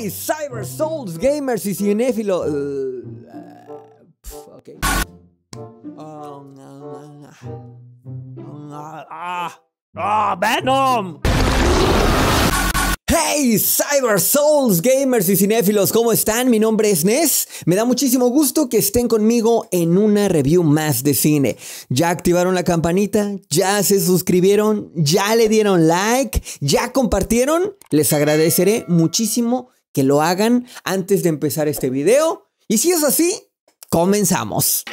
Hey, Cyber Souls, gamers y cinéfilos. Okay. Venom. Hey, Cyber Souls, gamers y cinéfilos, ¿cómo están? Mi nombre es Nes. Me da muchísimo gusto que estén conmigo en una review más de cine. ¿Ya activaron la campanita? ¿Ya se suscribieron? ¿Ya le dieron like? ¿Ya compartieron? Les agradeceré muchísimo que lo hagan antes de empezar este video. Y si es así, comenzamos.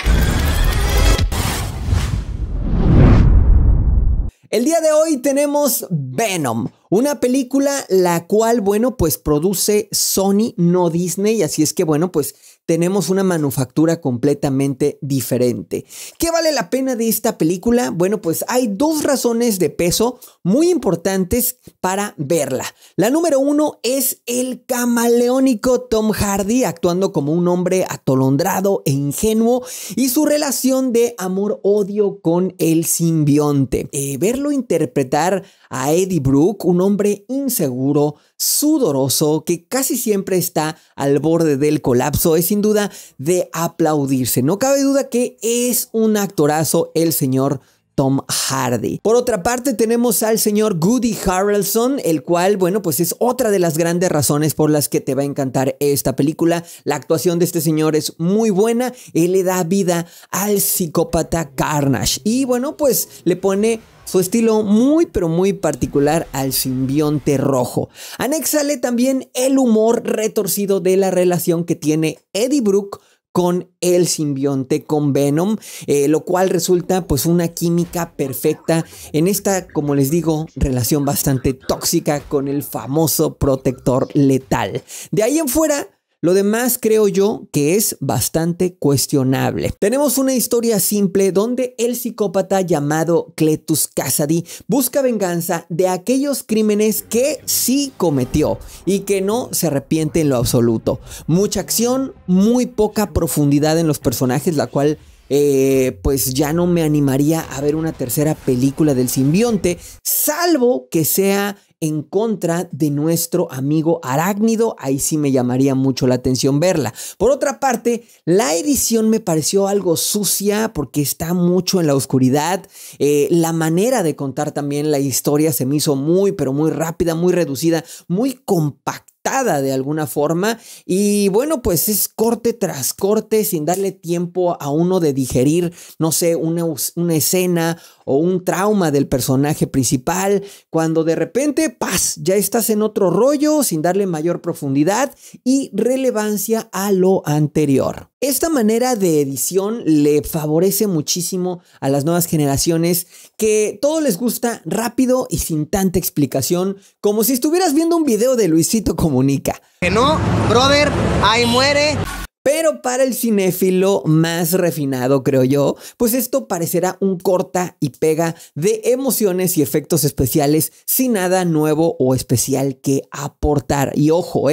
El día de hoy tenemos Venom, una película la cual, bueno, pues produce Sony, no Disney, así es que, bueno, pues tenemos una manufactura completamente diferente. ¿Qué vale la pena de esta película? Bueno, pues hay dos razones de peso muy importantes para verla. La número uno es el camaleónico Tom Hardy actuando como un hombre atolondrado e ingenuo y su relación de amor-odio con el simbionte. Verlo interpretar a Eddie Brooke, un hombre inseguro, sudoroso, que casi siempre está al borde del colapso, es sin duda de aplaudirse. No cabe duda que es un actorazo el señor Tom Hardy. Por otra parte, tenemos al señor Woody Harrelson, el cual, bueno, pues es otra de las grandes razones por las que te va a encantar esta película. La actuación de este señor es muy buena. Él le da vida al psicópata Carnage y, bueno, pues le pone su estilo muy pero muy particular al simbionte rojo. Anéxale también el humor retorcido de la relación que tiene Eddie Brooke con el simbionte, con Venom, lo cual resulta pues una química perfecta en esta, como les digo, relación bastante tóxica con el famoso protector letal. De ahí en fuera, lo demás creo yo que es bastante cuestionable. Tenemos una historia simple donde el psicópata llamado Cletus Kasady busca venganza de aquellos crímenes que sí cometió y que no se arrepiente en lo absoluto. Mucha acción, muy poca profundidad en los personajes, la cual pues ya no me animaría a ver una tercera película del simbionte, salvo que sea en contra de nuestro amigo arácnido. Ahí sí me llamaría mucho la atención verla. Por otra parte, la edición me pareció algo sucia porque está mucho en la oscuridad. La manera de contar también la historia se me hizo muy, pero muy rápida, muy reducida, muy compactada de alguna forma. Y bueno, pues es corte tras corte sin darle tiempo a uno de digerir, no sé, una escena o un trauma del personaje principal, cuando de repente, ¡paz!, ya estás en otro rollo sin darle mayor profundidad y relevancia a lo anterior. Esta manera de edición le favorece muchísimo a las nuevas generaciones, que todo les gusta rápido y sin tanta explicación, como si estuvieras viendo un video de Luisito Comunica. Que no, brother, ahí muere. Pero para el cinéfilo más refinado, creo yo, pues esto parecerá un corta y pega de emociones y efectos especiales sin nada nuevo o especial que aportar. Y ojo,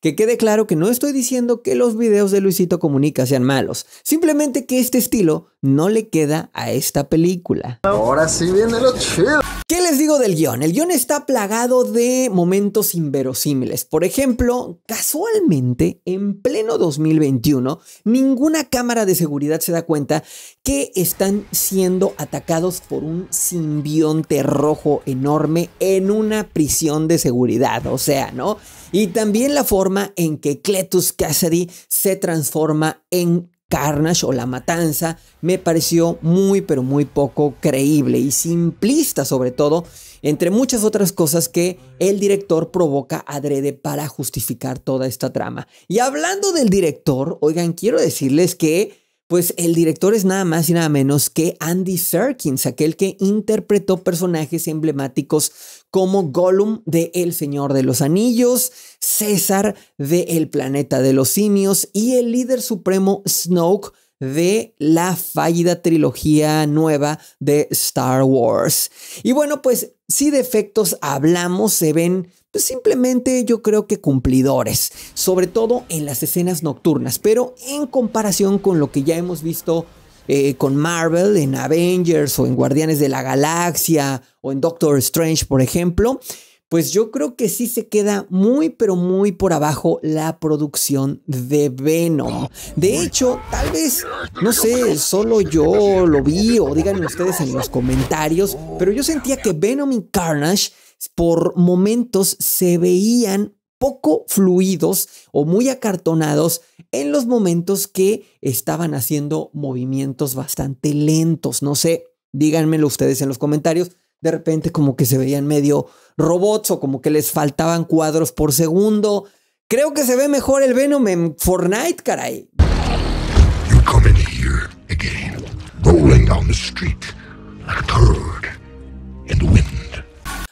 que quede claro que no estoy diciendo que los videos de Luisito Comunica sean malos. Simplemente que este estilo no le queda a esta película. Ahora sí viene lo chido. ¿Qué les digo del guión? El guión está plagado de momentos inverosímiles. Por ejemplo, casualmente, en pleno 2021, ninguna cámara de seguridad se da cuenta que están siendo atacados por un simbionte rojo enorme en una prisión de seguridad. O sea, ¿no? Y también la forma en que Cletus Kasady se transforma en Carnage o la matanza me pareció muy pero muy poco creíble y simplista, sobre todo, entre muchas otras cosas que el director provoca adrede para justificar toda esta trama. Y hablando del director, oigan, quiero decirles que pues el director es nada más y nada menos que Andy Serkis, aquel que interpretó personajes emblemáticos como Gollum de El Señor de los Anillos, César de El Planeta de los Simios y el líder supremo Snoke de la fallida trilogía nueva de Star Wars. Y bueno, pues si de efectos hablamos, se ven pues simplemente yo creo que cumplidores, sobre todo en las escenas nocturnas, pero en comparación con lo que ya hemos visto con Marvel en Avengers o en Guardianes de la Galaxia o en Doctor Strange, por ejemplo, pues yo creo que sí se queda muy, pero muy por abajo la producción de Venom. De hecho, tal vez, no sé, solo yo lo vi o díganme ustedes en los comentarios, pero yo sentía que Venom y Carnage por momentos se veían poco fluidos o muy acartonados en los momentos que estaban haciendo movimientos bastante lentos. No sé, díganmelo ustedes en los comentarios. De repente como que se veían medio robots o como que les faltaban cuadros por segundo. Creo que se ve mejor el Venom en Fortnite, caray. You come in here again, rolling down the street like a turd in the wind.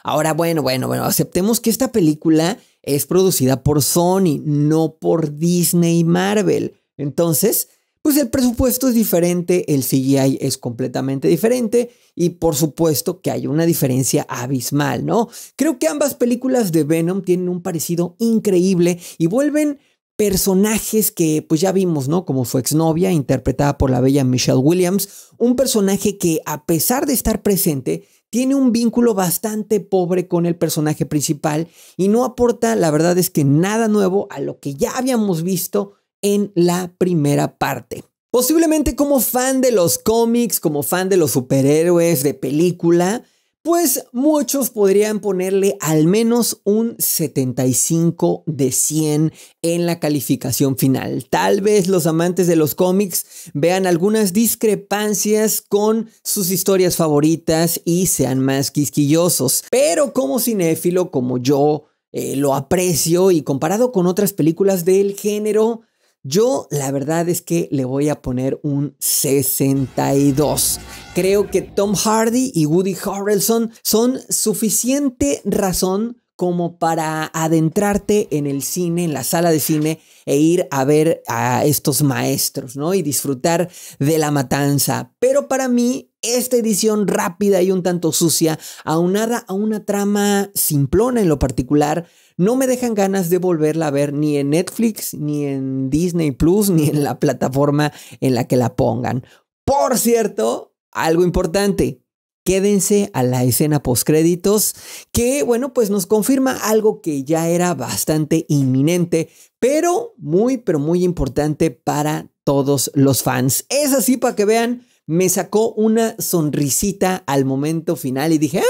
Ahora, bueno, aceptemos que esta película es producida por Sony, no por Disney y Marvel. Entonces, pues el presupuesto es diferente, el CGI es completamente diferente y por supuesto que hay una diferencia abismal, ¿no? Creo que ambas películas de Venom tienen un parecido increíble y vuelven personajes que pues ya vimos, ¿no? Como su exnovia, interpretada por la bella Michelle Williams, un personaje que a pesar de estar presente, tiene un vínculo bastante pobre con el personaje principal y no aporta, la verdad es que nada nuevo a lo que ya habíamos visto en la primera parte. Posiblemente como fan de los cómics, como fan de los superhéroes, de película, pues muchos podrían ponerle al menos un 75 de 100 en la calificación final. Tal vez los amantes de los cómics vean algunas discrepancias con sus historias favoritas y sean más quisquillosos, pero como cinéfilo, como yo, lo aprecio y comparado con otras películas del género, yo la verdad es que le voy a poner un 62. Creo que Tom Hardy y Woody Harrelson son suficiente razón como para adentrarte en el cine, en la sala de cine e ir a ver a estos maestros, ¿no? Y disfrutar de la matanza. Pero para mí, esta edición rápida y un tanto sucia, aunada a una trama simplona en lo particular, no me dejan ganas de volverla a ver ni en Netflix, ni en Disney Plus, ni en la plataforma en la que la pongan. Por cierto, algo importante. Quédense a la escena postcréditos que, bueno, pues nos confirma algo que ya era bastante inminente, pero muy importante para todos los fans. Es así para que vean, me sacó una sonrisita al momento final y dije,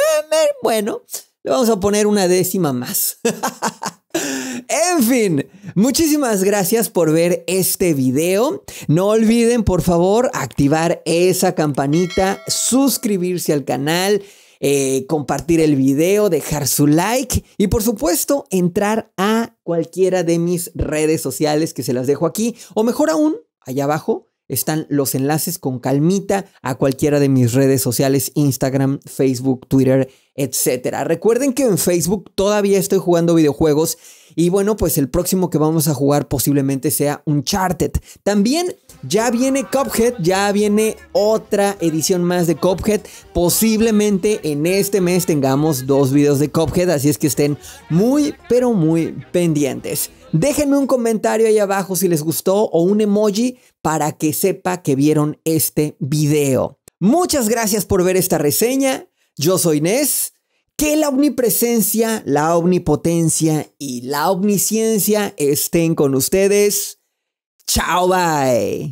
bueno, le vamos a poner una décima más. En fin, muchísimas gracias por ver este video. No olviden, por favor, activar esa campanita, suscribirse al canal, compartir el video, dejar su like y por supuesto entrar a cualquiera de mis redes sociales que se las dejo aquí o mejor aún, allá abajo. Están los enlaces con calmita a cualquiera de mis redes sociales, Instagram, Facebook, Twitter, etc. Recuerden que en Facebook todavía estoy jugando videojuegos y bueno, pues el próximo que vamos a jugar posiblemente sea Uncharted. También ya viene Cuphead, ya viene otra edición más de Cuphead. Posiblemente en este mes tengamos 2 videos de Cuphead, así es que estén muy, pero muy pendientes. Déjenme un comentario ahí abajo si les gustó o un emoji para que sepa que vieron este video. Muchas gracias por ver esta reseña. Yo soy Nes. Que la omnipresencia, la omnipotencia y la omnisciencia estén con ustedes. Chao, bye.